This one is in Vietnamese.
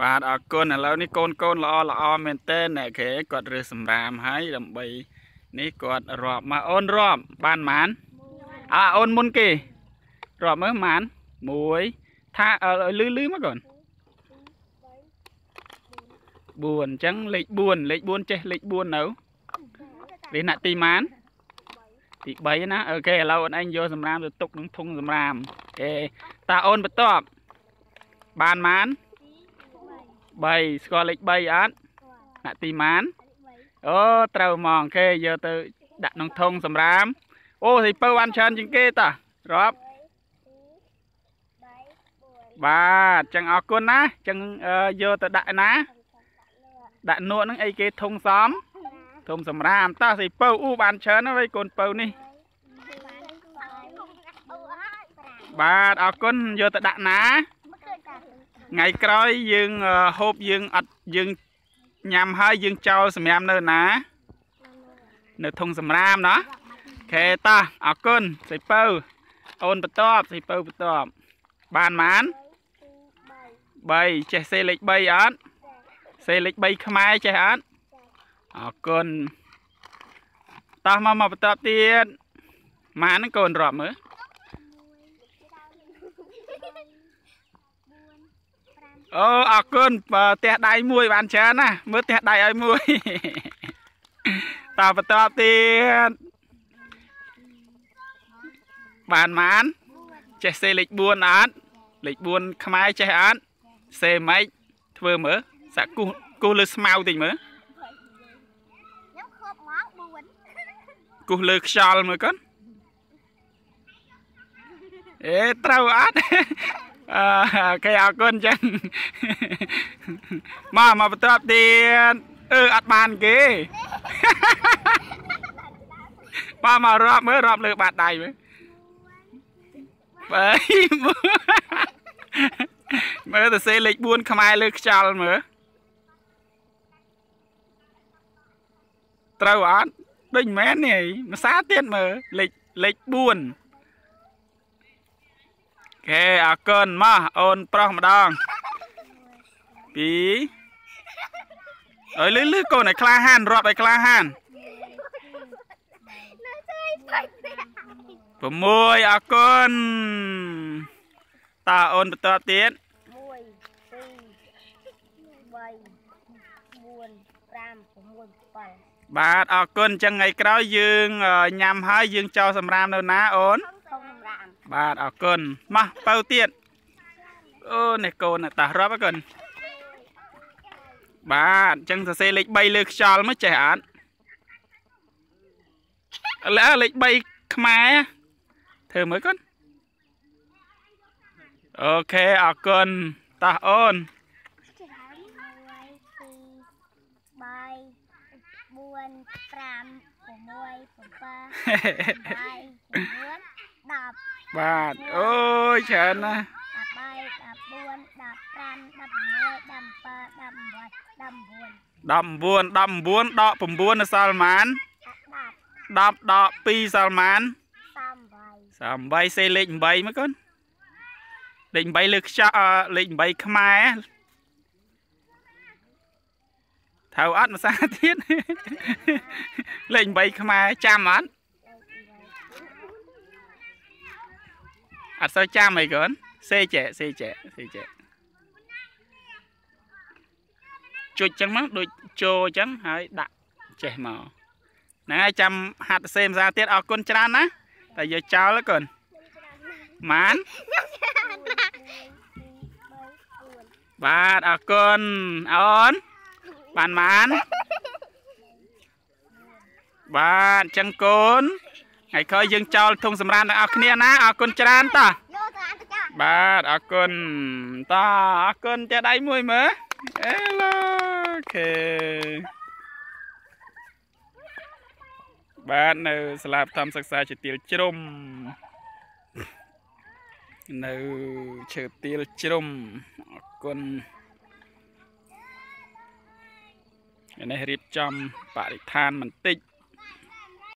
Và ở con là lâu ní con lo mến tên này khế quật rửa xâm ràm hay đầm bì ní quật rộp mà ôn rộp bàn mán à ôn môn kì rộp mới mán muối tha ở lư mà còn buồn chẳng lịch buồn chê lịch buồn nấu đến nạ tì mán tì bấy ná ok lâu anh vô xâm ràm rồi tục nóng thung xâm ràm ta ôn bật tọp bàn mán bay score lịch bay án nạ tì mán ô trâu mòn kê giờ từ đặt nông thông xâm rám ô thì pâu ăn chân chính kê ta rộp bà chẳng ọc con ná chẳng giờ từ đại ná đại nuộn nóng ấy kê thông xóm thông xâm rám ta thì pâu u bàn chân nó với con pâu ni bà ọc con giờ từ đại ná ngày cõi dương hộp dương ắt dương nhằm hơi dương trâu xem em nơi ná nơi thùng xem ram đó khe ta ở cơn sấy pơ ôn bật to sấy pơ bật to bàn mán bay che xe lịch bay án xe lịch bay khmai che án ở cơn ta mà bật to tiền mán cồn rọm nữa ô à cơn tẹt đai muối bàn chén à mới tẹt đai ai muối tao tao tiền bàn mán chạy xe lịch buôn án lịch buôn khmai chạy án xe máy thưa mở sạc cu lư mau tình mở cu lư xal mở con ê trâu án cái áo con chân mà bắt tập tiền ắt bàn kì mà rộp mới rộp lửa bạt đầy mới bởi mới từ xe lịch buôn khám ai lửa chào mới trâu át đinh mén này mà sát tiết mới lịch buôn kê à cơn mà ôn pro mà đong bí ơi lưới lưới cô này kla han rọp này kla han vừa môi à cơn ta ôn bật to tiến bạt à cơn chân ngày kéo dương nhằm hơi dương cho sầm ram đâu ná ôn bà ở cơn mà bao tiền ô này cô này ta rớt bác cơn bà chẳng xe lịch bay lược cho mới trẻ án lẽ lịch bay khmai thử mới con ok ở cơn ta ôn bà ôi chán à đầm buồn đọ bùm buồn là sao mán đọ pi sao mán sầm bay xe lịnh bay mấy con lịnh bay lực cho lịnh bay khmer thầu ắt mà xa thiết lịnh bay khmer chăm ắt à sao cha mày gớn xe trẻ chuột trắng mắt đôi trồ trắng hơi đặt trẻ màu này chăm hạt xem ra tiết ở con trán á tại giờ cháu nó còn mán và ở con ón bàn mán và chân côn ngày khơi dương cho thùng sầm ran ở kia ná ở con tràn ta bà ở con ta ở con che đáy môi mớ hello okay bà nữ slap tham sắc sai chỉ tiêu chrum nữ chỉ tiêu chrum con này riết chăm bà đi than mình tích